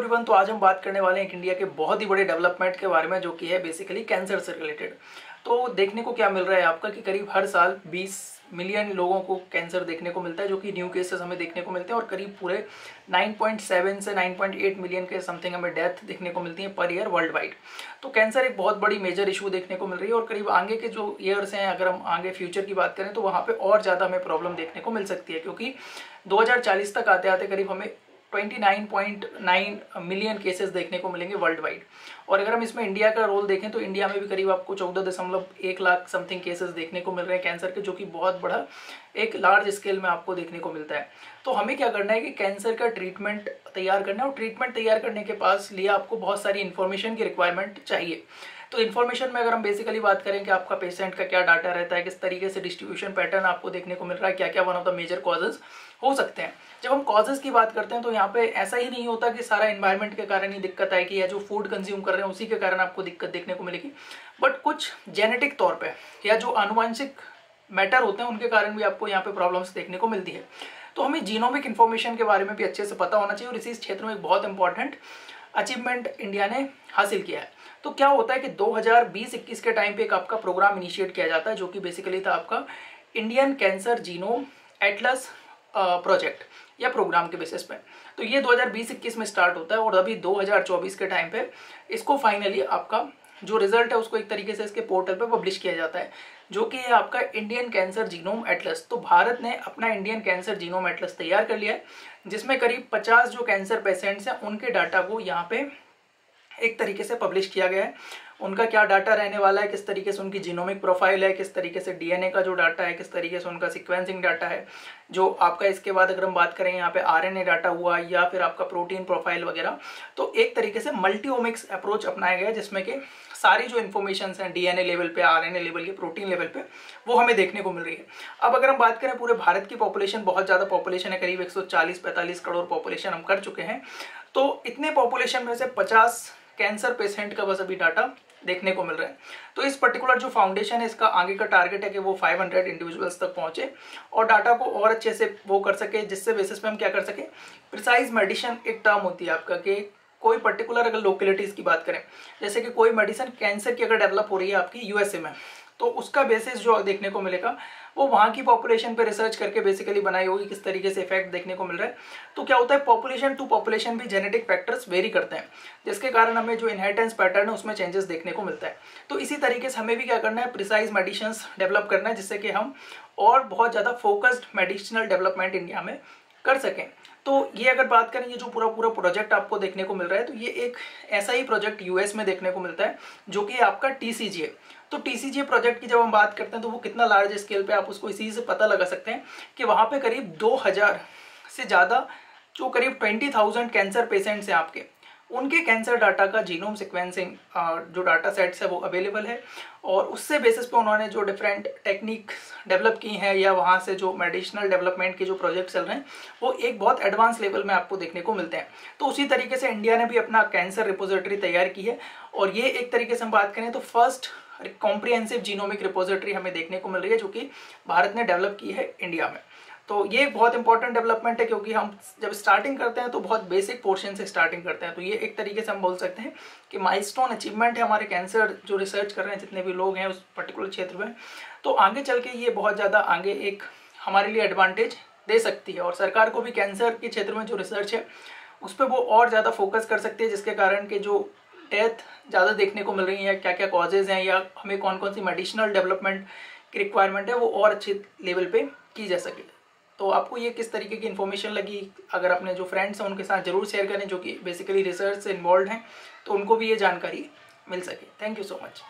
Everyone, तो आज हम बात करने वाले हैं इंडिया के बहुत ही बड़े डेवलपमेंट के बारे में जो कि है बेसिकली कैंसर से रिलेटेड। तो देखने को क्या मिल रहा है आपका कि करीब हर साल 20 मिलियन लोगों को कैंसर देखने को मिलता है जो कि न्यू केसेस हमें देखने को मिलते हैं और करीब पूरे 9.7 से 9.8 मिलियन के समथिंग हमें डेथ देखने को मिलती है पर ईयर वर्ल्ड वाइड। तो कैंसर एक बहुत बड़ी मेजर इशू देखने को मिल रही है और करीब आगे के जो ईयर्स हैं, अगर हम आगे फ्यूचर की बात करें तो वहाँ पर और ज़्यादा हमें प्रॉब्लम देखने को मिल सकती है क्योंकि 2040 तक आते आते करीब हमें 29.9 मिलियन केसेस देखने को मिलेंगे वर्ल्ड वाइड। और अगर हम इसमें इंडिया का रोल देखें तो इंडिया में भी करीब आपको 14.1 लाख समथिंग केसेस देखने को मिल रहे हैं कैंसर के, जो कि बहुत बड़ा एक लार्ज स्केल में आपको देखने को मिलता है। तो हमें क्या करना है कि कैंसर का ट्रीटमेंट तैयार करना है और ट्रीटमेंट तैयार करने के पास लिए आपको बहुत सारी इन्फॉर्मेशन की रिक्वायरमेंट चाहिए। तो इन्फॉर्मेशन में अगर हम बेसिकली बात करें कि आपका पेशेंट का क्या डाटा रहता है, किस तरीके से डिस्ट्रीब्यूशन पैटर्न आपको देखने को मिल रहा है, क्या क्या one of the major causes हो सकते हैं। जब हम कॉजेज की बात करते हैं तो यहाँ पे ऐसा ही नहीं होता कि सारा एनवायरनमेंट के कारण ही दिक्कत आएगी या जो फूड कंज्यूम कर रहे हैं उसी के कारण आपको दिक्कत देखने को मिलेगी, बट कुछ जेनेटिक तौर पर या जो आनुवंशिक मैटर होते हैं उनके कारण भी आपको यहाँ पे प्रॉब्लम्स देखने को मिलती है। तो हमें जीनोमिक इन्फॉर्मेशन के बारे में भी अच्छे से पता होना चाहिए और इसी क्षेत्र में एक बहुत इंपॉर्टेंट अचीवमेंट इंडिया ने हासिल किया है। तो क्या होता है कि 2020-21 के टाइम पे एक आपका प्रोग्राम इनिशिएट किया जाता है जो कि बेसिकली था आपका Indian cancer genome atlas project या प्रोग्राम के बेसिस पे। तो ये 2020-21 में स्टार्ट होता है और अभी 2024 के टाइम पे इसको फाइनली आपका जो रिजल्ट है उसको एक तरीके से इसके पोर्टल पे पब्लिश किया जाता है जो कि है आपका इंडियन कैंसर जीनोम एटलस। तो भारत ने अपना इंडियन कैंसर जीनोम एटलस तैयार कर लिया है जिसमें करीब 50 जो कैंसर पेशेंट्स हैं उनके डाटा को यहाँ पे एक तरीके से पब्लिश किया गया है। उनका क्या डाटा रहने वाला है, किस तरीके से उनकी जीनोमिक प्रोफाइल है, किस तरीके से डीएनए का जो डाटा है, किस तरीके से उनका सिक्वेंसिंग डाटा है, जो आपका इसके बाद अगर हम बात करें यहाँ पे आरएनए डाटा हुआ या फिर आपका प्रोटीन प्रोफाइल वगैरह। तो एक तरीके से मल्टीओमिक्स अप्रोच अपनाया गया जिसमें कि सारी जो इन्फॉर्मेशन है डीएनए लेवल पे, आरएनए लेवल के, प्रोटीन लेवल पे वो हमें देखने को मिल रही है। अब अगर हम बात करें पूरे भारत की पॉपुलेशन, बहुत ज़्यादा पॉपुलेशन है, करीब 140-145 करोड़ पॉपुलेशन हम कर चुके हैं। तो इतने पॉपुलेशन में से 50 कैंसर पेशेंट का बस अभी डाटा देखने को मिल रहा है। तो इस पर्टिकुलर जो फाउंडेशन है इसका आगे का टारगेट है कि वो 500 इंडिविजुअल्स तक पहुंचे और डाटा को और अच्छे से वो कर सके, जिससे बेसिस पे हम क्या कर सके, प्रिसाइज मेडिसिन एक टर्म होती है आपका कि कोई पर्टिकुलर अगर लोकेलिटीज़ की बात करें, जैसे कि कोई मेडिसिन कैंसर की अगर डेवलप हो रही है आपकी यूएसए में तो उसका बेसिस जो देखने को मिलेगा वो वहाँ की पॉपुलेशन पे रिसर्च करके बेसिकली बनाई होगी किस तरीके से इफेक्ट देखने को मिल रहा है। तो क्या होता है, पॉपुलेशन टू पॉपुलेशन भी जेनेटिक फैक्टर्स वेरी करते हैं जिसके कारण हमें जो इनहेरिटेंस पैटर्न है उसमें चेंजेस देखने को मिलता है। तो इसी तरीके से हमें भी क्या करना है, प्रिसाइज मेडिसिन्स डेवलप करना है जिससे कि हम और बहुत ज़्यादा फोकस्ड मेडिसिनल डेवलपमेंट इंडिया में कर सकें। तो ये अगर बात करें, ये जो पूरा प्रोजेक्ट आपको देखने को मिल रहा है तो ये एक ऐसा ही प्रोजेक्ट यूएस में देखने को मिलता है जो कि आपका टीसीजीए। तो टीसीजीए प्रोजेक्ट की जब हम बात करते हैं तो वो कितना लार्ज स्केल पे, आप उसको इसी से पता लगा सकते हैं कि वहाँ पे करीब 2000 से ज़्यादा जो करीब 20,000 कैंसर पेशेंट्स हैं आपके, उनके कैंसर डाटा का जीनोम सिक्वेंसिंग जो डाटा सेट्स है वो अवेलेबल है और उससे बेसिस पे उन्होंने जो डिफरेंट टेक्निक डेवलप की हैं या वहाँ से जो मेडिसिनल डेवलपमेंट के जो प्रोजेक्ट चल रहे हैं वो एक बहुत एडवांस लेवल में आपको देखने को मिलते हैं। तो उसी तरीके से इंडिया ने भी अपना कैंसर रिपोजिटरी तैयार की है और ये एक तरीके से हम बात करें तो फर्स्ट कॉम्प्रिहेंसिव जीनोमिक रिपोजिटरी हमें देखने को मिल रही है जो कि भारत ने डेवलप की है इंडिया में। तो ये एक बहुत इंपॉर्टेंट डेवलपमेंट है क्योंकि हम जब स्टार्टिंग करते हैं तो बहुत बेसिक पोर्शन से स्टार्टिंग करते हैं। तो ये एक तरीके से हम बोल सकते हैं कि माइलस्टोन अचीवमेंट है हमारे कैंसर जो रिसर्च कर रहे हैं जितने भी लोग हैं उस पर्टिकुलर क्षेत्र में। तो आगे चल के ये बहुत ज़्यादा आगे एक हमारे लिए एडवांटेज दे सकती है और सरकार को भी कैंसर के क्षेत्र में जो रिसर्च है उस पर वो और ज़्यादा फोकस कर सकती है जिसके कारण कि जो डेथ ज़्यादा देखने को मिल रही है, क्या क्या कॉजेज़ हैं या हमें कौन कौन सी मेडिसिनल डेवलपमेंट की रिक्वायरमेंट है वो और अच्छे लेवल पर की जा सके। तो आपको ये किस तरीके की इन्फॉर्मेशन लगी, अगर अपने जो फ्रेंड्स हैं उनके साथ जरूर शेयर करें जो कि बेसिकली रिसर्च से इन्वॉल्व हैं तो उनको भी ये जानकारी मिल सके। Thank you so much.